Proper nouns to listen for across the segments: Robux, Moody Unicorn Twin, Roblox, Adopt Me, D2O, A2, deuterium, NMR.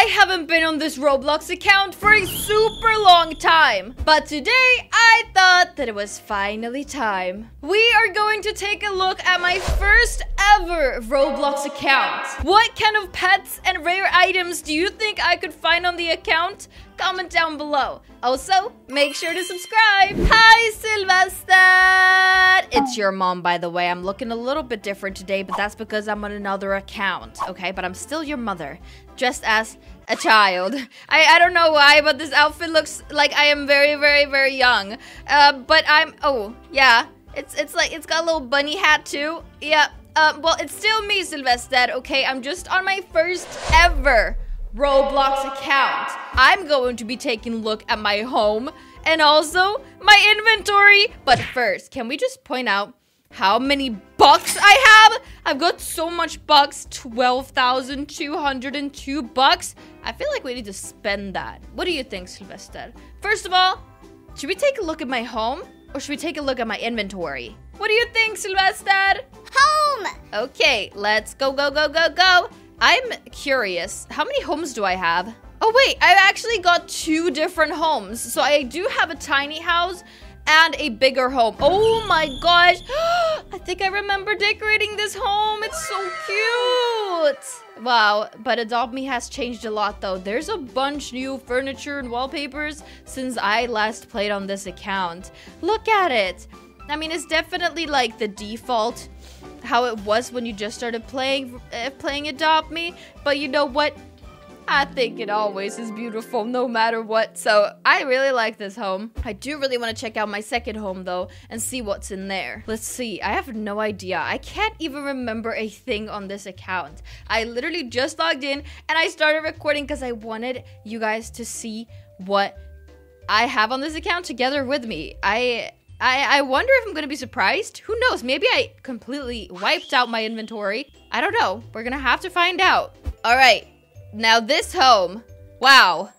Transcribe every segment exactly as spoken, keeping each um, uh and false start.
I haven't been on this Roblox account for a super long time, but today I thought that it was finally time. We are going to take a look at my first ever Roblox account. What kind of pets and rare items do you think I could find on the account? Comment down below. Also, make sure to subscribe. Hi, Sylvester! It's your mom, by the way. I'm looking a little bit different today, but that's because I'm on another account, okay? But I'm still your mother, dressed as a child. I, I don't know why, but this outfit looks like I am very, very, very young. Uh, but I'm... Oh, yeah. It's, it's like... It's got a little bunny hat, too. Yeah. Uh, well, it's still me, Sylvester, okay? I'm just on my first ever Roblox account. I'm going to be taking a look at my home and also my inventory. But first, can we just point out how many bucks I have? I've got so much bucks, twelve thousand two hundred two bucks. I feel like we need to spend that. What do you think, Sylvester? First of all, should we take a look at my home or should we take a look at my inventory? What do you think, Sylvester? Home! Okay, let's go, go, go, go, go. I'm curious, how many homes do I have? Oh wait, I've actually got two different homes. So I do have a tiny house and a bigger home. Oh my gosh, I think I remember decorating this home. It's so cute. Wow, but Adopt Me has changed a lot though. There's a bunch new furniture and wallpapers since I last played on this account. Look at it. I mean, it's definitely like the default how it was when you just started playing uh, playing Adopt Me, but you know what? I think it always is beautiful no matter what, so I really like this home. I do really want to check out my second home though and see what's in there. Let's see, I have no idea. I can't even remember a thing on this account. I literally just logged in and I started recording because I wanted you guys to see what I have on this account together with me. I... I, I wonder if I'm gonna be surprised. Who knows? Maybe I completely wiped out my inventory. I don't know. We're gonna have to find out. All right. Now this home. Wow.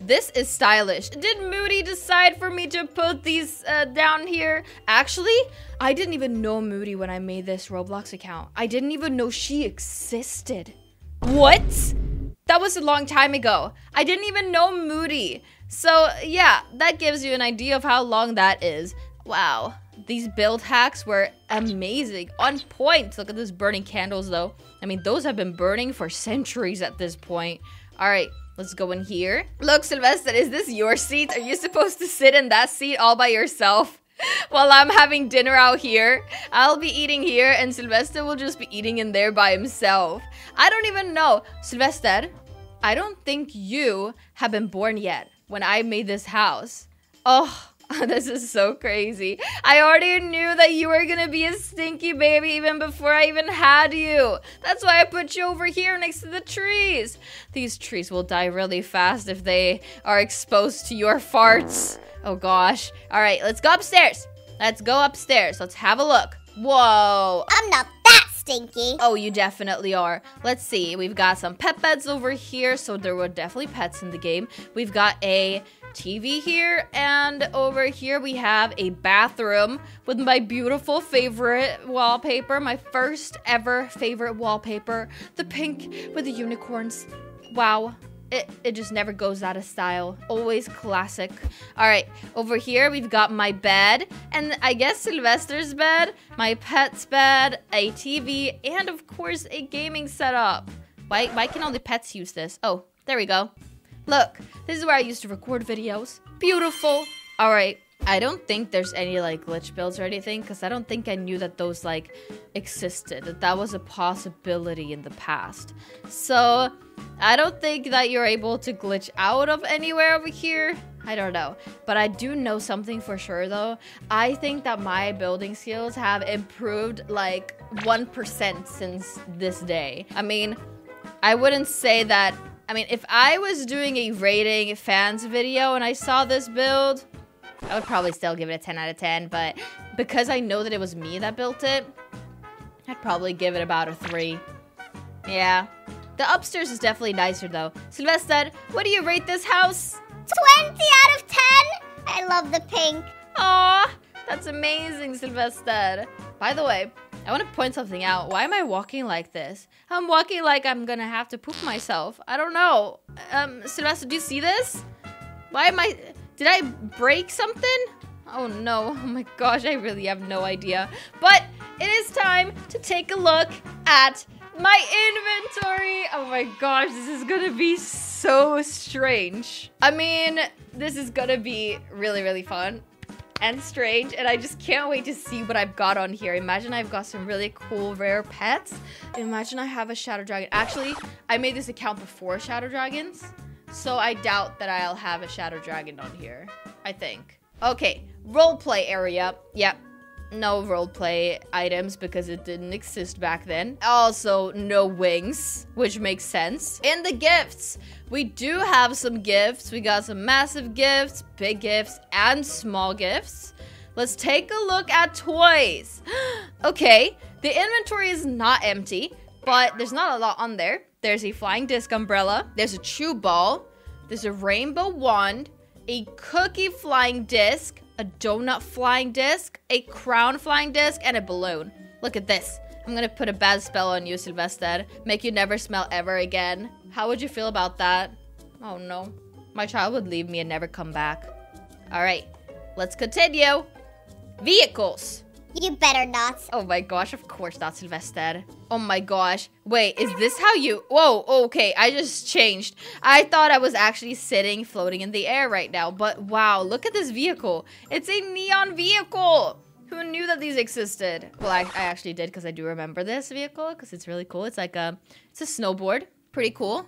This is stylish. Did Moody decide for me to put these uh, down here? Actually, I didn't even know Moody when I made this Roblox account. I didn't even know she existed. What? That was a long time ago. I didn't even know Moody. So yeah, that gives you an idea of how long that is. Wow, these build hacks were amazing, on point. Look at this burning candles though. I mean, those have been burning for centuries at this point. All right, let's go in here. Look, Sylvester, is this your seat? Are you supposed to sit in that seat all by yourself? While I'm having dinner out here, I'll be eating here and Sylvester will just be eating in there by himself. I don't even know. Sylvester, I don't think you have been born yet when I made this house. Oh, this is so crazy. I already knew that you were gonna be a stinky baby even before I even had you. That's why I put you over here next to the trees. These trees will die really fast if they are exposed to your farts. Oh gosh. All right, let's go upstairs. Let's go upstairs. Let's have a look. Whoa. I'm not that stinky. Oh, you definitely are. Let's see. We've got some pet beds over here, so there were definitely pets in the game. We've got a T V here, and over here we have a bathroom with my beautiful favorite wallpaper, my first ever favorite wallpaper, the pink with the unicorns. Wow, it, it just never goes out of style, always classic. All right, over here we've got my bed, and I guess Sylvester's bed, my pet's bed, a T V, and of course a gaming setup. Why, why can only pets use this? Oh, there we go. Look, this is where I used to record videos. Beautiful. All right. I don't think there's any like glitch builds or anything because I don't think I knew that those like existed, that that was a possibility in the past. So I don't think that you're able to glitch out of anywhere over here. I don't know. But I do know something for sure though. I think that my building skills have improved like one percent since this day. I mean, I wouldn't say that... I mean, if I was doing a rating fans video and I saw this build, I would probably still give it a ten out of ten, but because I know that it was me that built it, I'd probably give it about a three. Yeah. The upstairs is definitely nicer, though. Sylvester, what do you rate this house? twenty out of ten! I love the pink. Aw, that's amazing, Sylvester. By the way, I want to point something out. Why am I walking like this? I'm walking like I'm gonna have to poop myself. I don't know. Um, Sylvester, do you see this? Why am I... Did I break something? Oh no, oh my gosh, I really have no idea. But it is time to take a look at my inventory. Oh my gosh, this is gonna be so strange. I mean, this is gonna be really, really fun and strange, and I just can't wait to see what I've got on here. Imagine I've got some really cool rare pets. Imagine I have a shadow dragon. Actually, I made this account before shadow dragons, so I doubt that I'll have a shadow dragon on here, I think. Okay, roleplay area. Yep, no roleplay items because it didn't exist back then. Also, no wings, which makes sense. And the gifts. We do have some gifts. We got some massive gifts, big gifts, and small gifts. Let's take a look at toys. Okay, the inventory is not empty, but there's not a lot on there. There's a flying disc umbrella. There's a chew ball. There's a rainbow wand. A cookie flying disc. A donut flying disc. A crown flying disc. And a balloon. Look at this. I'm gonna put a bad spell on you, Sylvester. Make you never smell ever again. How would you feel about that? Oh no. My child would leave me and never come back. Alright. Let's continue. Vehicles. You better not. Oh my gosh, of course not, Sylvester. Oh my gosh. Wait, is this how you... Whoa, okay, I just changed. I thought I was actually sitting, floating in the air right now. But wow, look at this vehicle. It's a neon vehicle. Who knew that these existed? Well, I, I actually did because I do remember this vehicle because it's really cool. It's like a... It's a snowboard. Pretty cool.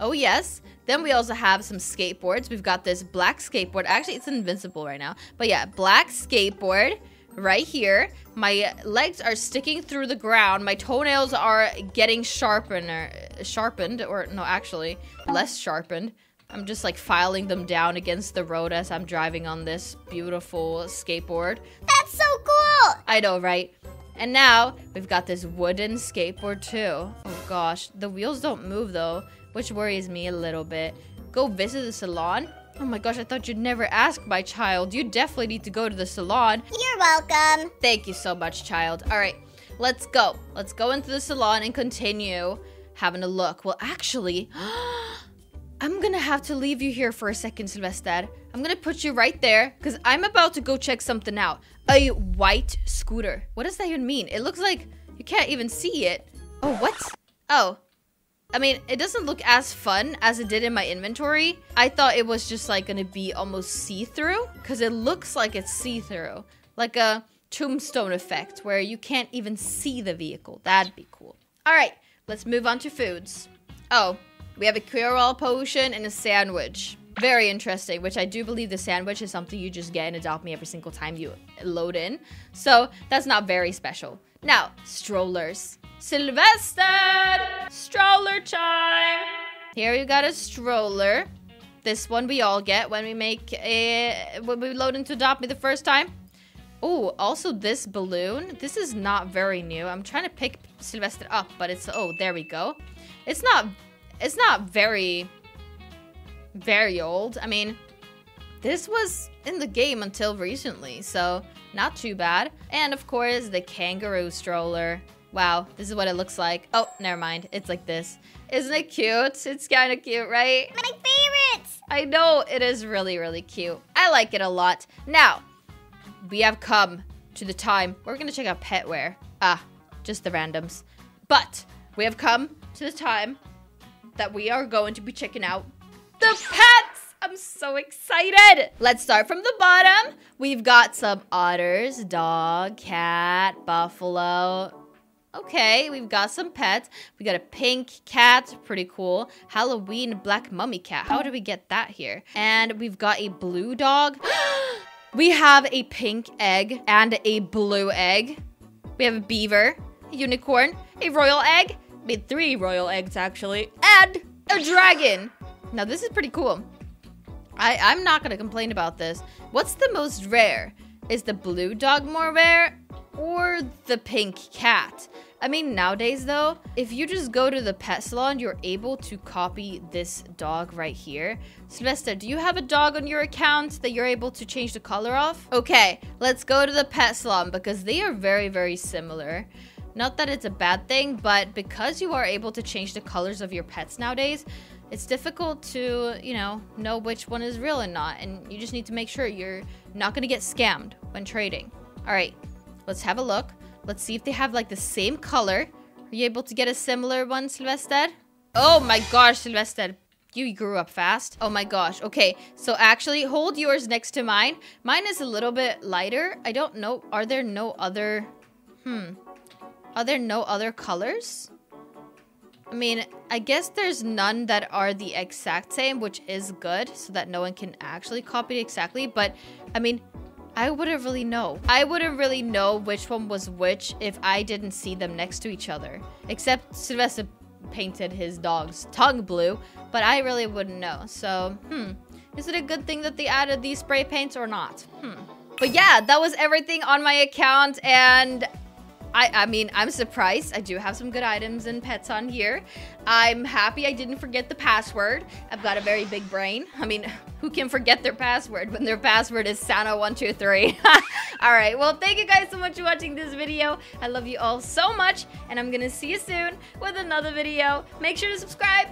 Oh, yes. Then we also have some skateboards. We've got this black skateboard. Actually, it's invincible right now. But yeah, black skateboard. Right here, my legs are sticking through the ground. My toenails are getting sharpener, sharpened, or no, actually, less sharpened. I'm just like filing them down against the road as I'm driving on this beautiful skateboard. That's so cool! I know, right? And now, we've got this wooden skateboard too. Oh gosh, the wheels don't move though, which worries me a little bit. Go visit the salon. Oh my gosh, I thought you'd never ask, my child. You definitely need to go to the salon. You're welcome. Thank you so much, child. All right, let's go. Let's go into the salon and continue having a look. Well, actually, I'm going to have to leave you here for a second, Sylvester. I'm going to put you right there because I'm about to go check something out. A white scooter. What does that even mean? It looks like you can't even see it. Oh, what? Oh. I mean, it doesn't look as fun as it did in my inventory. I thought it was just like gonna be almost see-through because it looks like it's see-through. Like a tombstone effect where you can't even see the vehicle. That'd be cool. All right, let's move on to foods. Oh, we have a cure-all potion and a sandwich. Very interesting, which I do believe the sandwich is something you just get in Adopt Me every single time you load in. So that's not very special. Now, strollers. Sylvester! Stroller time! Here you got a stroller. This one we all get when we make a... when we load into Adopt Me the first time. Oh, also this balloon. This is not very new. I'm trying to pick Sylvester up, but it's... Oh, there we go. It's not... It's not very... very old. I mean, this was in the game until recently, so not too bad. And of course, the kangaroo stroller. Wow, this is what it looks like. Oh, never mind. It's like this. Isn't it cute? It's kind of cute, right? My favorite! I know, it is really, really cute. I like it a lot. Now, we have come to the time. We're going to check out petware. Ah, just the randoms. But we have come to the time that we are going to be checking out the pets! I'm so excited! Let's start from the bottom. We've got some otters, dog, cat, buffalo... Okay, we've got some pets. We got a pink cat, pretty cool. Halloween black mummy cat. How did we get that here? And we've got a blue dog. We have a pink egg and a blue egg. We have a beaver, a unicorn, a royal egg. I mean, three royal eggs actually, and a dragon. Now this is pretty cool. I, I'm not gonna complain about this. What's the most rare? Is the blue dog more rare? or the pink cat. I mean, nowadays though, if you just go to the pet salon, you're able to copy this dog right here. Sylvester, do you have a dog on your account that you're able to change the color of? Okay, let's go to the pet salon because they are very, very similar. Not that it's a bad thing, but because you are able to change the colors of your pets nowadays, it's difficult to, you know, know which one is real and not. And you just need to make sure you're not going to get scammed when trading. All right, let's have a look. Let's see if they have, like, the same color. Are you able to get a similar one, Sylvester? Oh, my gosh, Sylvester. You grew up fast. Oh, my gosh. Okay, so actually, hold yours next to mine. Mine is a little bit lighter. I don't know. Are there no other... Hmm. Are there no other colors? I mean, I guess there's none that are the exact same, which is good, so that no one can actually copy it exactly. But, I mean, I wouldn't really know. I wouldn't really know which one was which if I didn't see them next to each other. Except Sylvester painted his dog's tongue blue, but I really wouldn't know. So, hmm. Is it a good thing that they added these spray paints or not? Hmm. But yeah, that was everything on my account, and... I, I mean, I'm surprised. I do have some good items and pets on here. I'm happy I didn't forget the password. I've got a very big brain. I mean, who can forget their password when their password is Santa one two three? All right, well, thank you guys so much for watching this video. I love you all so much, and I'm gonna see you soon with another video. Make sure to subscribe